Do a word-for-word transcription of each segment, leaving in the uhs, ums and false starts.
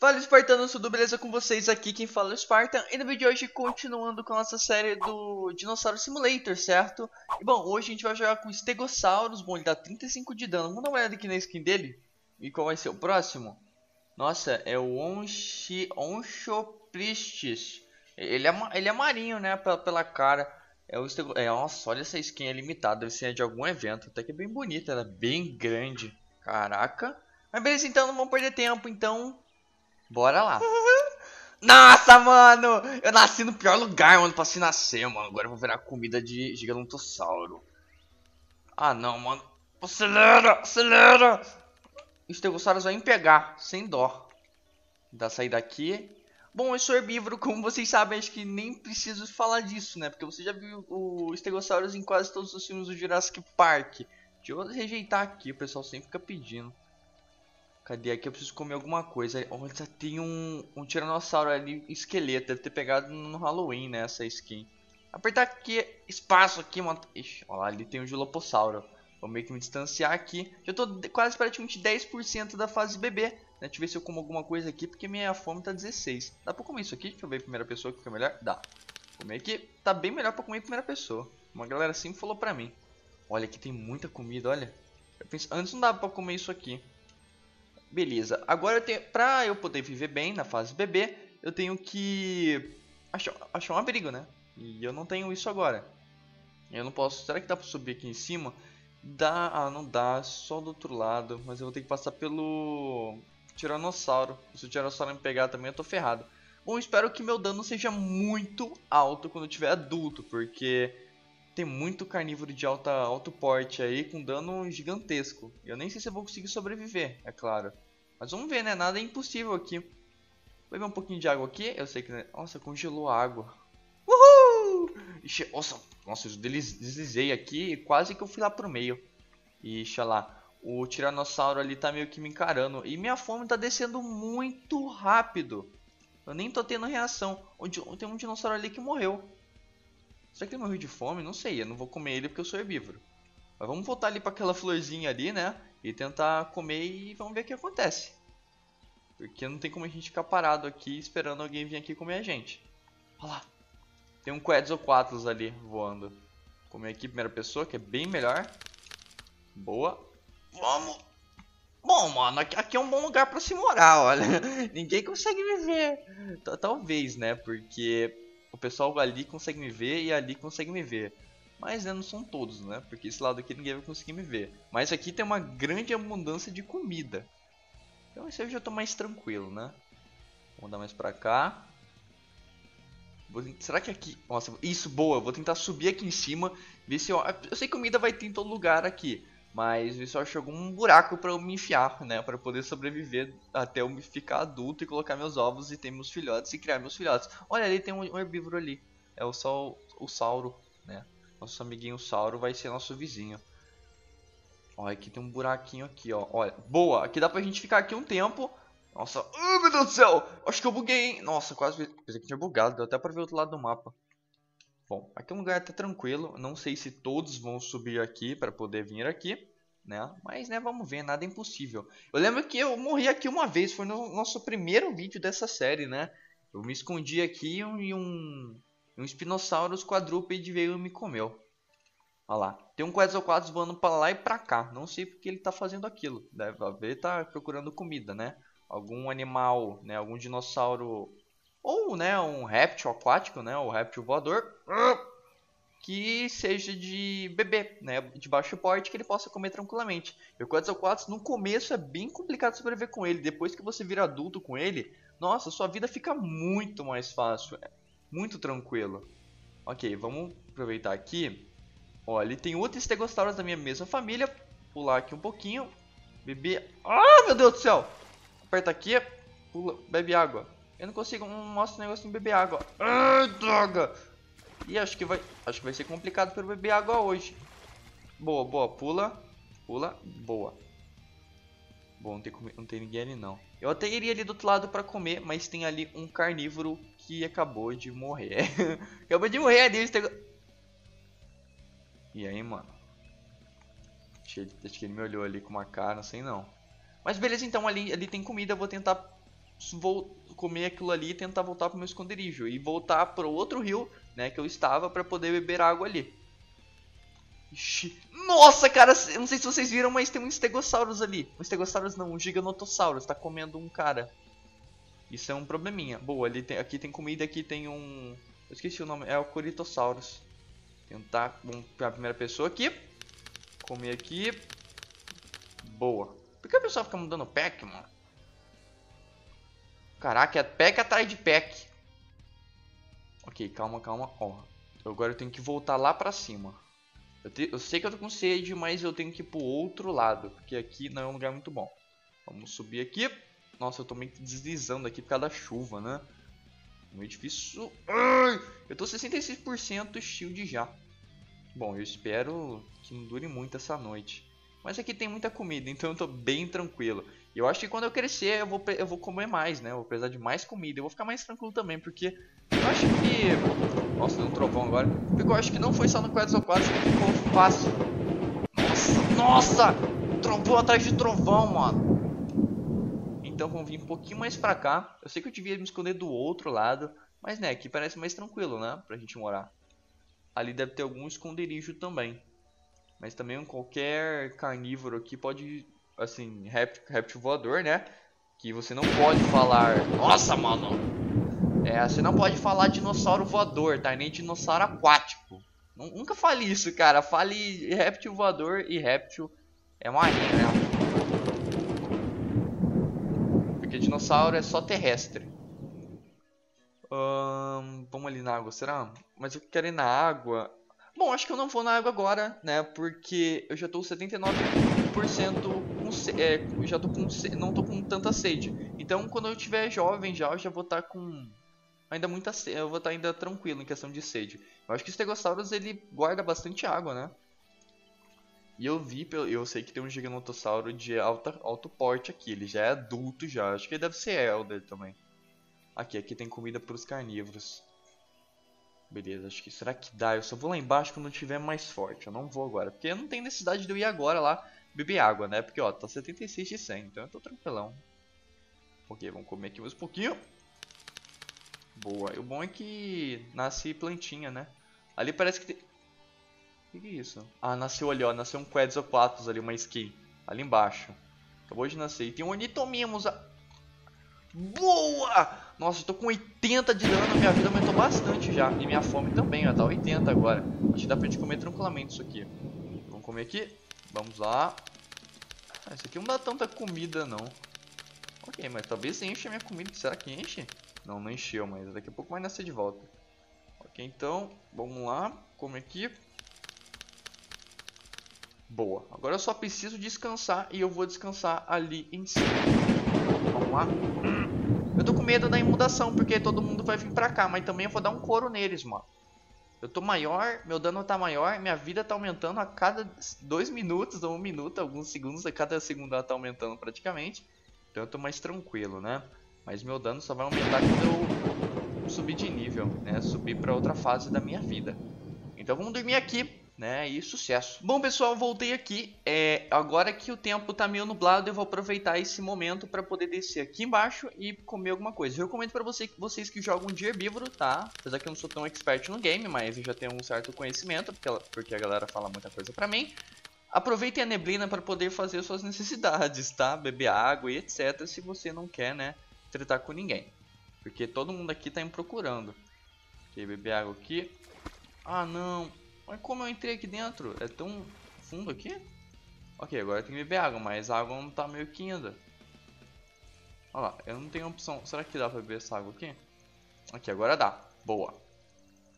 Fala, espartanos, tudo beleza com vocês? Aqui quem fala é o Spartan, e no vídeo de hoje continuando com a nossa série do Dinosaur Simulator, certo? E bom, hoje a gente vai jogar com o Stegosaurus. Bom, ele dá trinta e cinco de dano. Vamos dar uma olhada aqui na skin dele e qual vai ser o próximo. Nossa, é o Onchopristis. Ele é, ele é marinho, né, pela, pela cara. É o Stego... é, nossa, olha essa skin, é limitada, deve ser de algum evento. Até que é bem bonita, ela é bem grande. Caraca. Mas beleza, então não vamos perder tempo, então... Bora lá. Nossa, mano. Eu nasci no pior lugar, mano, pra se nascer, mano. Agora eu vou virar comida de Giganotossauro. Ah, não, mano. Acelera, acelera. O Estegossauro vai me pegar, sem dó. Dá sair daqui. Bom, eu sou herbívoro, como vocês sabem, acho que nem preciso falar disso, né? Porque você já viu o Estegossauro em quase todos os filmes do Jurassic Park. Deixa eu rejeitar aqui, o pessoal sempre fica pedindo. Cadê? Aqui eu preciso comer alguma coisa. Olha, já tem um, um tiranossauro ali, esqueleto. Deve ter pegado no Halloween, né, essa skin. Apertar aqui, espaço aqui, mano. Ixi, olha lá, ali tem um Dilofossauro. Vou meio que me distanciar aqui. Já tô quase praticamente dez por cento da fase bebê, né? Deixa eu ver se eu como alguma coisa aqui, porque minha fome tá dezesseis. Dá pra comer isso aqui? Deixa eu ver em primeira pessoa que fica melhor. Dá. Comer aqui. Tá bem melhor pra comer em primeira pessoa. Uma galera sempre falou pra mim. Olha, aqui tem muita comida, olha. Eu penso, antes não dava pra comer isso aqui. Beleza, agora eu tenho, pra eu poder viver bem na fase bebê, eu tenho que achar, achar um abrigo, né? E eu não tenho isso agora. Eu não posso, será que dá pra subir aqui em cima? Dá, ah, não dá, só do outro lado, mas eu vou ter que passar pelo Tiranossauro. Se o Tiranossauro me pegar também eu tô ferrado. Bom, espero que meu dano seja muito alto quando eu tiver adulto, porque tem muito carnívoro de alta, alto porte aí, com dano gigantesco. Eu nem sei se eu vou conseguir sobreviver, é claro. Mas vamos ver, né? Nada é impossível aqui. Vou beber um pouquinho de água aqui. Eu sei que... Nossa, congelou a água. Uhul! Ixi, nossa, nossa, eu deslizei aqui e quase que eu fui lá pro meio. Ixi, olha lá. O Tiranossauro ali tá meio que me encarando. E minha fome tá descendo muito rápido. Eu nem tô tendo reação. Tem um dinossauro ali que morreu. Será que ele morreu de fome? Não sei, eu não vou comer ele porque eu sou herbívoro. Mas vamos voltar ali para aquela florzinha ali, né? E tentar comer e vamos ver o que acontece. Porque não tem como a gente ficar parado aqui esperando alguém vir aqui comer a gente. Olha lá. Tem um Quetzalcoatlus ali voando. Vou comer aqui primeira pessoa, que é bem melhor. Boa. Vamos. Bom, mano, aqui é um bom lugar para se morar, olha. Ninguém consegue viver. Talvez, né? Porque... o pessoal ali consegue me ver e ali consegue me ver. Mas né, não são todos, né? Porque esse lado aqui ninguém vai conseguir me ver. Mas aqui tem uma grande abundância de comida. Então esse eu já tô mais tranquilo, né? Vou andar mais pra cá. Vou... Será que aqui... Nossa, isso, boa. Vou tentar subir aqui em cima. Ver se eu... eu sei que comida vai ter em todo lugar aqui. Mas ver se eu acho algum buraco pra eu me enfiar, né? Pra eu poder sobreviver até eu ficar adulto e colocar meus ovos e ter meus filhotes e criar meus filhotes. Olha, ali tem um herbívoro ali. É o, Sol, o Sauro, né? Nosso amiguinho Sauro vai ser nosso vizinho. Olha, aqui tem um buraquinho aqui, ó. Olha, boa! Aqui dá pra gente ficar aqui um tempo. Nossa, oh, meu Deus do céu! Acho que eu buguei, hein? Nossa, quase... pensei que tinha bugado, deu até pra ver o outro lado do mapa. Bom, aqui é um lugar tá tranquilo, não sei se todos vão subir aqui para poder vir aqui, né? Mas, né, vamos ver, nada é impossível. Eu lembro que eu morri aqui uma vez, foi no nosso primeiro vídeo dessa série, né? Eu me escondi aqui e um, um Espinossauros quadrúpede veio e me comeu. Olha lá, tem um Quetzalcoatlus voando para lá e para cá, não sei porque ele tá fazendo aquilo. Deve haver, tá procurando comida, né? Algum animal, né, algum dinossauro... ou, né, um réptil aquático, né, o réptil voador, que seja de bebê, né, de baixo porte, que ele possa comer tranquilamente. E o Quetzalcoatlus, no começo, é bem complicado sobreviver com ele. Depois que você vira adulto com ele, nossa, sua vida fica muito mais fácil, né? Muito tranquilo. Ok, vamos aproveitar aqui. Olha, tem outro Stegossauro da minha mesma família. Pular aqui um pouquinho. Beber... ah, meu Deus do céu! Aperta aqui, pula, bebe água. Eu não consigo, não mostra o negócio de beber água. Ah, droga! E acho que vai, acho que vai ser complicado para eu beber água hoje. Boa, boa, pula. Pula, boa. Bom, não tem, não tem ninguém ali não. Eu até iria ali do outro lado para comer, mas tem ali um carnívoro que acabou de morrer. Acabou de morrer ali. E aí, mano? Acho que ele me olhou ali com uma cara, não sei não. Mas beleza, então ali, ali tem comida, eu vou tentar... vou comer aquilo ali e tentar voltar para o meu esconderijo. E voltar para o outro rio, né, que eu estava, para poder beber água ali. Ixi. Nossa, cara, eu não sei se vocês viram, mas tem um Estegossaurus ali. Um Estegossaurus não, um Giganotossauro está comendo um cara. Isso é um probleminha. Boa, ali tem, aqui tem comida, aqui tem um... Eu esqueci o nome, é o Coritosaurus. Tentar, vamos pegar a primeira pessoa aqui. Comer aqui. Boa. Por que a pessoa fica mudando pack, mano? Caraca, é pack atrás de pack. Ok, calma, calma. Ó, agora eu tenho que voltar lá pra cima. Eu, te, eu sei que eu tô com sede, mas eu tenho que ir pro outro lado. Porque aqui não é um lugar muito bom. Vamos subir aqui. Nossa, eu tô meio que deslizando aqui por causa da chuva, né? Muito difícil. Ai, eu tô sessenta e seis por cento shield já. Bom, eu espero que não dure muito essa noite. Mas aqui tem muita comida, então eu tô bem tranquilo. E eu acho que quando eu crescer eu vou, eu vou comer mais, né? Eu vou precisar de mais comida. Eu vou ficar mais tranquilo também, porque eu acho que... Nossa, deu um trovão agora. Porque eu acho que não foi só no Quetzalcoatlus que ficou fácil. Nossa, nossa! Trovão atrás de trovão, mano. Então vamos vir um pouquinho mais pra cá. Eu sei que eu devia me esconder do outro lado, mas né, aqui parece mais tranquilo, né? Pra gente morar. Ali deve ter algum esconderijo também. Mas também qualquer carnívoro aqui pode... Assim, réptil, réptil voador, né? Que você não pode falar... Nossa, mano! É, você não pode falar dinossauro voador, tá? Nem dinossauro aquático. Nunca fale isso, cara. Fale réptil voador e réptil é marinho, né? Porque dinossauro é só terrestre. Hum, vamos ali na água, será? Mas eu quero ir na água. Bom, acho que eu não vou na água agora, né? Porque eu já tô setenta e nove por cento com sede. É, já tô com sede, não tô com tanta sede. Então, quando eu tiver jovem já, eu já vou estar tá com ainda muita sede. Eu vou estar tá ainda tranquilo em questão de sede. Eu acho que o Stegosaurus, ele guarda bastante água, né? E eu vi, eu sei que tem um Giganotossauro de alta, alto porte aqui. Ele já é adulto já. Acho que ele deve ser Elder também. Aqui, aqui tem comida para os carnívoros. Beleza, acho que... Será que dá? Eu só vou lá embaixo quando eu tiver mais forte. Eu não vou agora. Porque eu não tenho necessidade de eu ir agora lá beber água, né? Porque, ó, tá setenta e seis de cem. Então eu tô tranquilão. Ok, vamos comer aqui mais um pouquinho. Boa. E o bom é que nasce plantinha, né? Ali parece que tem... O que, que é isso? Ah, nasceu ali, ó. Nasceu um Quetzalcoatlus ali, uma skin. Ali embaixo. Acabou de nascer. E tem um Ornitomimus. A... Boa! Nossa, eu tô com oitenta de dano. Minha vida aumentou bastante já. E minha fome também, ó. Tá oitenta agora. Acho que dá pra gente comer tranquilamente isso aqui. Vamos comer aqui. Vamos lá. Ah, isso aqui não dá tanta comida, não. Ok, mas talvez enche a minha comida. Será que enche? Não, não encheu, mas daqui a pouco vai nascer de volta. Ok, então. Vamos lá. Comer aqui. Boa, agora eu só preciso descansar e eu vou descansar ali em cima. Vamos lá. Eu tô com medo da inundação, porque todo mundo vai vir pra cá, mas também eu vou dar um couro neles, mano. Eu tô maior, meu dano tá maior, minha vida tá aumentando a cada dois minutos ou um minuto, alguns segundos, a cada segundo ela tá aumentando praticamente. Então eu tô mais tranquilo, né? Mas meu dano só vai aumentar quando eu subir de nível, né? Subir pra outra fase da minha vida. Então vamos dormir aqui. Né, e sucesso. Bom, pessoal, voltei aqui. É, agora que o tempo tá meio nublado, eu vou aproveitar esse momento para poder descer aqui embaixo e comer alguma coisa. Eu recomendo para você, vocês que jogam de herbívoro, tá? Apesar que eu não sou tão expert no game, mas eu já tenho um certo conhecimento, porque, porque a galera fala muita coisa pra mim. Aproveitem a neblina para poder fazer suas necessidades, tá? Beber água e etcétera. Se você não quer, né, tretar com ninguém. Porque todo mundo aqui tá me procurando. Ok, beber água aqui. Ah, não... Mas como eu entrei aqui dentro? É tão fundo aqui? Ok, agora tem que beber água, mas a água não tá meio que ainda. Olha lá, eu não tenho opção. Será que dá pra beber essa água aqui? Aqui, agora dá. Boa.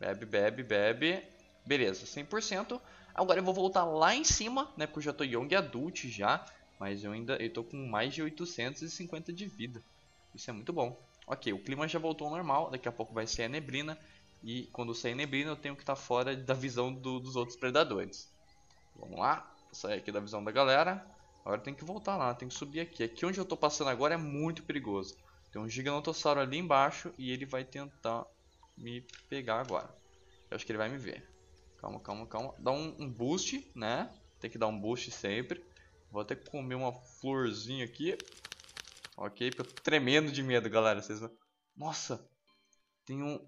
Bebe, bebe, bebe. Beleza, cem por cento. Agora eu vou voltar lá em cima, né? Porque eu já tô young adult já. Mas eu ainda eu tô com mais de oitocentos e cinquenta de vida. Isso é muito bom. Ok, o clima já voltou ao normal. Daqui a pouco vai ser a neblina. E quando sair neblina eu tenho que estar fora da visão do, dos outros predadores. Vamos lá, sair aqui da visão da galera. Agora tem que voltar lá, tem que subir aqui. Aqui onde eu tô passando agora é muito perigoso. Tem um Giganotossauro ali embaixo e ele vai tentar me pegar agora. Eu acho que ele vai me ver. Calma, calma, calma. Dá um, um boost, né? Tem que dar um boost sempre. Vou até comer uma florzinha aqui. Ok? Eu tô tremendo de medo, galera. Vocês... Nossa! Tem um...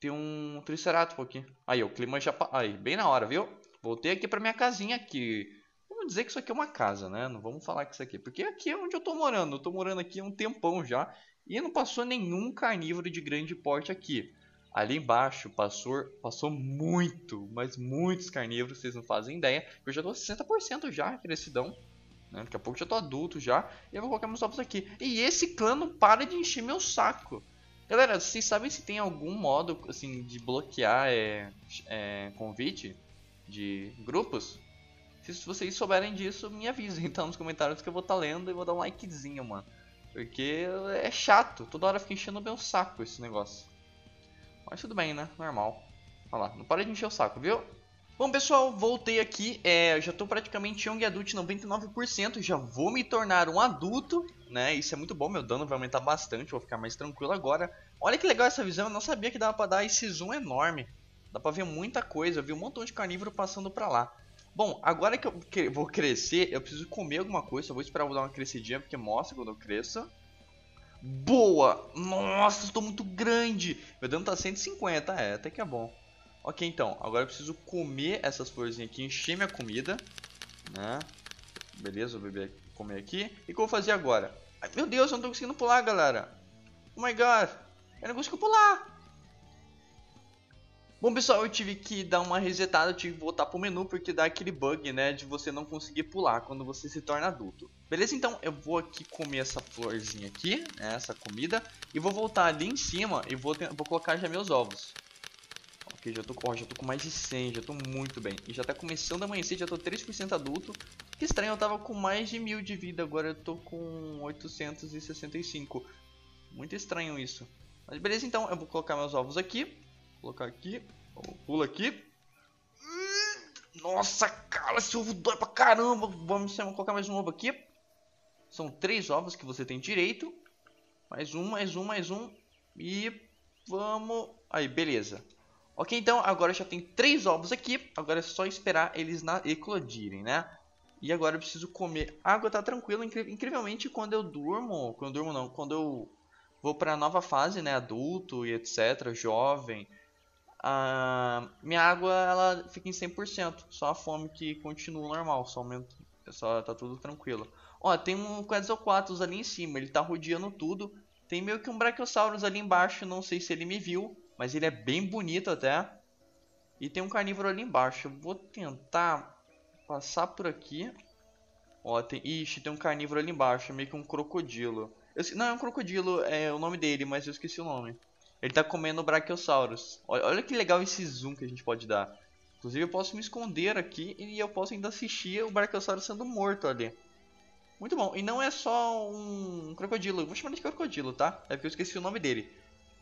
Tem um Triceratops aqui. Aí, o clima já... Aí, bem na hora, viu? Voltei aqui pra minha casinha aqui. Vamos dizer que isso aqui é uma casa, né? Não vamos falar que isso aqui. Porque aqui é onde eu tô morando. Eu tô morando aqui há um tempão já. E não passou nenhum carnívoro de grande porte aqui. Ali embaixo passou, passou muito, mas muitos carnívoros. Vocês não fazem ideia. Eu já tô sessenta por cento já, crescidão. Né? Daqui a pouco já tô adulto já. E eu vou colocar meus ovos aqui. E esse clã não para de encher meu saco. Galera, vocês sabem se tem algum modo assim de bloquear é, é, convite de grupos? Se vocês souberem disso, me avisem então nos comentários que eu vou estar tá lendo e vou dar um likezinho, mano. Porque é chato, toda hora fica enchendo o meu saco esse negócio. Mas tudo bem, né? Normal. Olha lá, não para de encher o saco, viu? Bom, pessoal, voltei aqui. É, já tô praticamente young adult noventa e nove por cento. Já vou me tornar um adulto, né? Isso é muito bom, meu dano vai aumentar bastante. Vou ficar mais tranquilo agora. Olha que legal essa visão. Eu não sabia que dava pra dar esse zoom enorme. Dá pra ver muita coisa. Eu vi um montão de carnívoro passando pra lá. Bom, agora que eu vou crescer, eu preciso comer alguma coisa. Eu vou esperar eu dar uma crescidinha, porque mostra quando eu cresça. Boa! Nossa, estou muito grande! Meu dano tá cento e cinquenta, é, até que é bom. Ok, então, agora eu preciso comer essas florzinhas aqui, encher minha comida, né? Beleza, vou beber, comer aqui. E o que eu vou fazer agora? Ai, meu Deus, eu não tô conseguindo pular, galera. Oh my god, eu não consigo pular. Bom, pessoal, eu tive que dar uma resetada, eu tive que voltar pro menu, porque dá aquele bug, né, de você não conseguir pular quando você se torna adulto. Beleza, então eu vou aqui comer essa florzinha aqui, né, essa comida, e vou voltar ali em cima e vou, vou colocar já meus ovos. Ok, já tô, ó, já tô com mais de cem, já tô muito bem. E já tá começando a amanhecer, já tô três por cento adulto. Que estranho, eu tava com mais de mil de vida, agora eu tô com oitocentos e sessenta e cinco. Muito estranho isso. Mas beleza, então eu vou colocar meus ovos aqui. Vou colocar aqui, pula aqui. Nossa, cara, esse ovo dói pra caramba. Vamos colocar mais um ovo aqui. São três ovos que você tem direito. Mais um, mais um, mais um. E vamos... Aí, beleza. Ok, então, agora já tem três ovos aqui. Agora é só esperar eles na... eclodirem, né? E agora eu preciso comer água, tá tranquilo. Incri... Incrivelmente, quando eu durmo... Quando eu durmo, não. Quando eu vou pra nova fase, né? Adulto e etcétera. Jovem... Ah, minha água ela fica em cem por cento, só a fome que continua normal, só, aumenta, só tá tudo tranquilo. Ó, tem um Quetzalcoatlus ali em cima, ele tá rodeando tudo. Tem meio que um Brachiosaurus ali embaixo, não sei se ele me viu, mas ele é bem bonito até. E tem um carnívoro ali embaixo, eu vou tentar passar por aqui. Ó, tem... Ixi, tem um carnívoro ali embaixo, meio que um crocodilo. Eu... Não, é um crocodilo, é o nome dele, mas eu esqueci o nome. Ele tá comendo o Brachiosaurus. Olha, olha que legal esse zoom que a gente pode dar. Inclusive eu posso me esconder aqui e eu posso ainda assistir o Brachiosaurus sendo morto ali. Muito bom. E não é só um crocodilo. Eu vou chamar de crocodilo, tá? É porque eu esqueci o nome dele.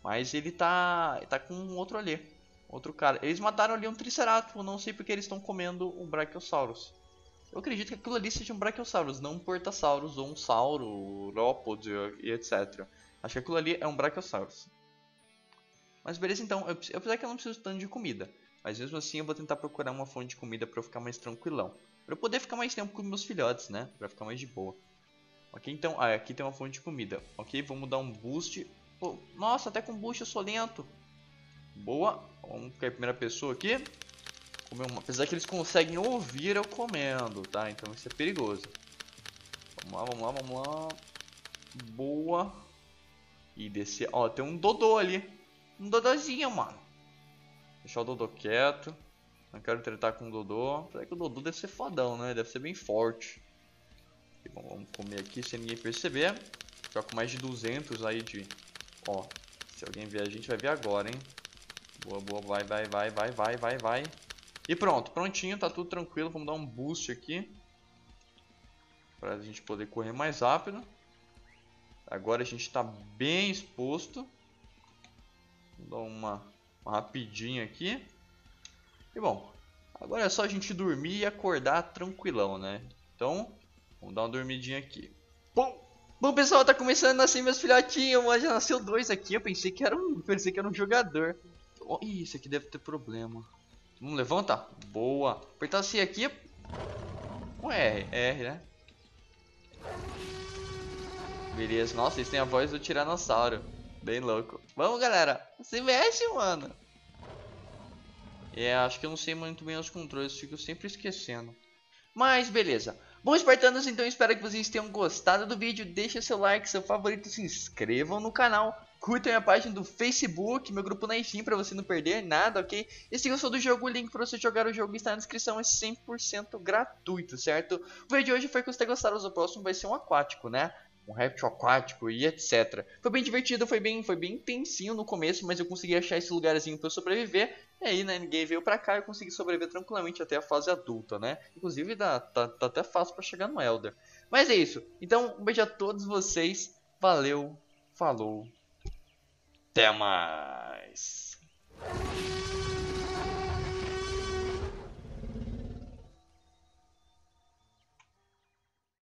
Mas ele tá, ele tá com um outro ali. Outro cara. Eles mataram ali um Triceratops. Não sei porque eles estão comendo o Brachiosaurus. Eu acredito que aquilo ali seja um Brachiosaurus, não um Portasaurus ou um Sauro, Lópode e etcétera. Acho que aquilo ali é um Brachiosaurus. Mas beleza, então, eu, apesar que eu não preciso tanto de comida, mas mesmo assim eu vou tentar procurar uma fonte de comida pra eu ficar mais tranquilão. Pra eu poder ficar mais tempo com meus filhotes, né? Pra ficar mais de boa. Ok, então, ah, aqui tem uma fonte de comida. Ok, vamos dar um boost. Pô, nossa, até com boost eu sou lento. Boa, vamos ficar em primeira pessoa aqui. Comer uma... Apesar que eles conseguem ouvir eu comendo, tá? Então isso é perigoso. Vamos lá, vamos lá, vamos lá. Boa. E descer, ó, tem um Dodô ali. Um Dodôzinho, mano. Deixar o Dodô quieto. Não quero tretar com o Dodô. Será que o Dodô deve ser fodão, né? Deve ser bem forte. E, bom, vamos comer aqui sem ninguém perceber. Já com mais de duzentos aí de... Ó, se alguém ver a gente vai ver agora, hein? Boa, boa, vai, vai, vai, vai, vai, vai, vai. E pronto, prontinho, tá tudo tranquilo. Vamos dar um boost aqui. Pra gente poder correr mais rápido. Agora a gente tá bem exposto. Vou dar uma, uma rapidinha aqui. E bom, agora é só a gente dormir e acordar tranquilão, né? Então, vamos dar uma dormidinha aqui. Bom, bom pessoal, tá começando a nascer meus filhotinhos. Já nasceu dois aqui, eu pensei que era um, pensei que era um jogador. Oh, ih, esse aqui deve ter problema. Vamos levantar? Boa. Apertar C aqui. Um R, R, né? Beleza. Nossa, isso tem a voz do Tiranossauro. Bem louco. Vamos, galera. Se mexe, mano. É, acho que eu não sei muito bem os controles. Fico sempre esquecendo. Mas, beleza. Bom, espartanos, então espero que vocês tenham gostado do vídeo. Deixa seu like, seu favorito, se inscrevam no canal. Curtam a minha página do Facebook, meu grupo na Steam, pra você não perder nada, ok? E se gostou do jogo, o link pra você jogar o jogo está na descrição, é cem por cento gratuito, certo? O vídeo de hoje foi com os Stegossauros, o próximo vai ser um aquático, né? Um réptil aquático e etcétera. Foi bem divertido, foi bem, foi bem intensinho no começo, mas eu consegui achar esse lugarzinho pra eu sobreviver. E aí, né, ninguém veio pra cá, eu consegui sobreviver tranquilamente até a fase adulta, né? Inclusive, dá, tá, tá até fácil pra chegar no Elder. Mas é isso. Então, um beijo a todos vocês. Valeu, falou, até mais.